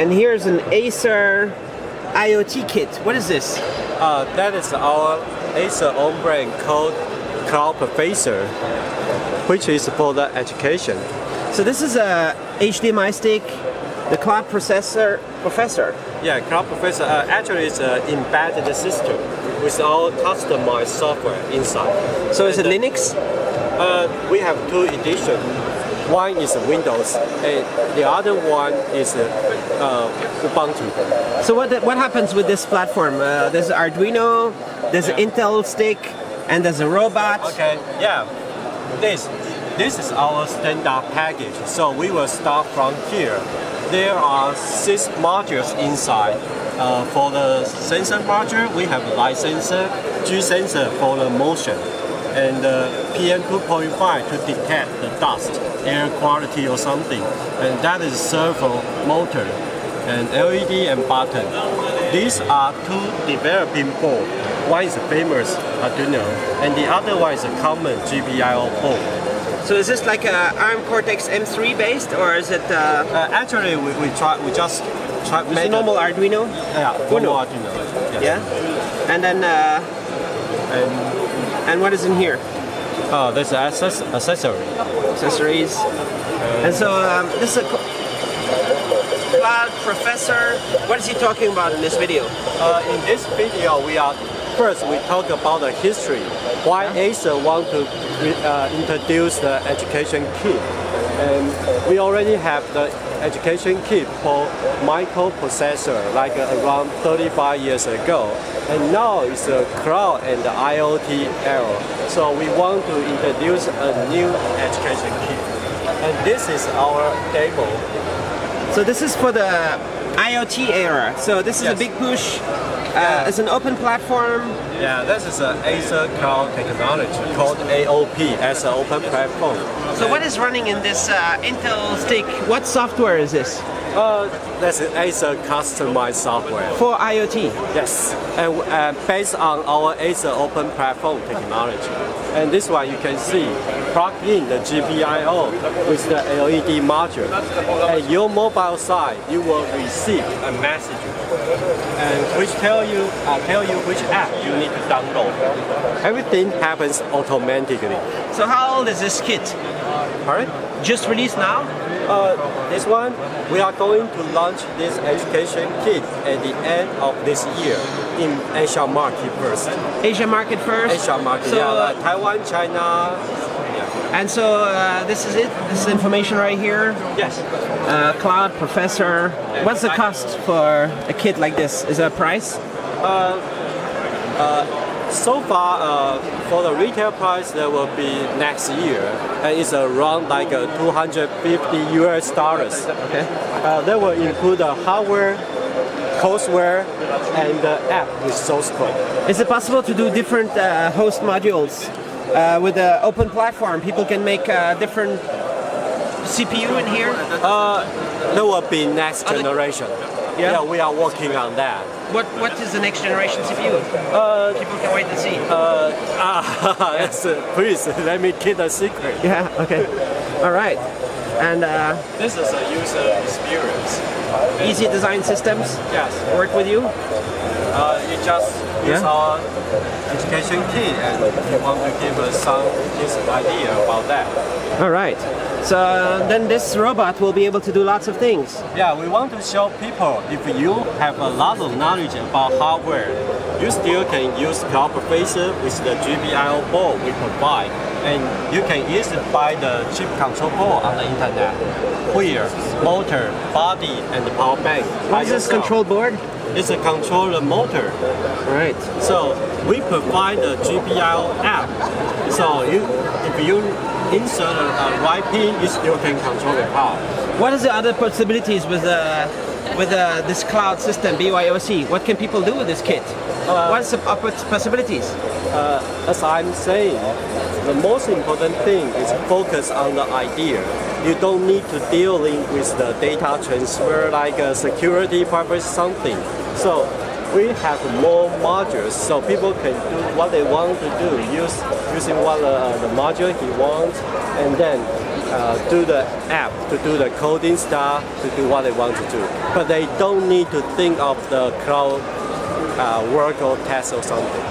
And here's an Acer IoT kit. What is this? That is our Acer own brand called Cloud Professor, which is for the education. So this is a HDMI stick, the Cloud Professor. Yeah, Cloud Professor actually is an embedded system with all customized software inside. So is it Linux? We have two editions. One is Windows, and the other one is Ubuntu. So what happens with this platform? There's Arduino, there's an Intel stick, and there's a robot. Okay, yeah. This is our standard package, so we will start from here. There are 6 modules inside. For the sensor module, we have light sensor, G sensor for the motion, and PM 2.5 to detect the dust, air quality or something. And that is servo motor, and LED and button. These are 2 developing boards. One is a famous Arduino, and the other one is a common GPIO board. So is this like a ARM Cortex M3 based, or is it? Actually, we just tried. It's a normal Arduino. Yeah, normal Arduino. Yes. Yeah, and then and what is in here? Oh, there's accessories. And so this is a Cloud Professor. What is he talking about in this video? In this video, we talk about the history. Why Acer want to introduce the education kit, and we already have the education kit for microprocessor like around 35 years ago, and now it's the cloud and the IoT era. So we want to introduce a new education kit, and this is our demo. So this is for the IoT era. So this is a big push. It's an open platform. Yeah, this is an Acer Cloud technology called AOP, Acer Open Platform. So what is running in this Intel stick? What software is this? That's an Acer customized software. For IoT? Yes, and based on our Acer Open Platform technology. And this one you can see, plug in the GPIO with the LED module. At your mobile side, you will receive a message, and which tell you which app you need to download. Everything happens automatically. So how old is this kit? Pardon? Just released now? This one, we are going to launch this education kit at the end of this year in Asia market first. Asia market first? Asia market, so, yeah, like Taiwan, China. Yeah. And so this is it? This is information right here? Yes. Cloud Professor. What's the cost for a kit like this? Is there a price? So far, for the retail price, that will be next year, and it's around like $250 US. Okay. That will include the hardware, courseware, and the app with source code. Is it possible to do different host modules with the open platform? People can make different CPU in here. That will be next generation. Yeah, we are working on that. What is the next generation CPU? People can wait and see. Yes, please, let me keep a secret. Yeah, okay. All right. And this is a user experience. Easy Design Systems? Yes. Work with you? You just use our education kit, and you want to give us some idea about that. All right. So then this robot will be able to do lots of things. Yeah, we want to show people if you have a lot of knowledge about hardware, you still can use Cloud Professor with the GPIO board we provide, and you can easily buy the chip control board on the internet. Wheel, motor, body, and the power bank. What is this control board? It's a controller motor. Right. So we provide the GPIO app. So if you insert a right pin, you still can control the power. What are the other possibilities with this cloud system, BYOC? What can people do with this kit? What's the possibilities? As I'm saying, the most important thing is focus on the idea. You don't need to deal with the data transfer like security purpose something. So we have more modules, so people can do what they want to do, using what the module he wants, and then do the app, to do the coding stuff, to do what they want to do. But they don't need to think of the cloud work or test or something.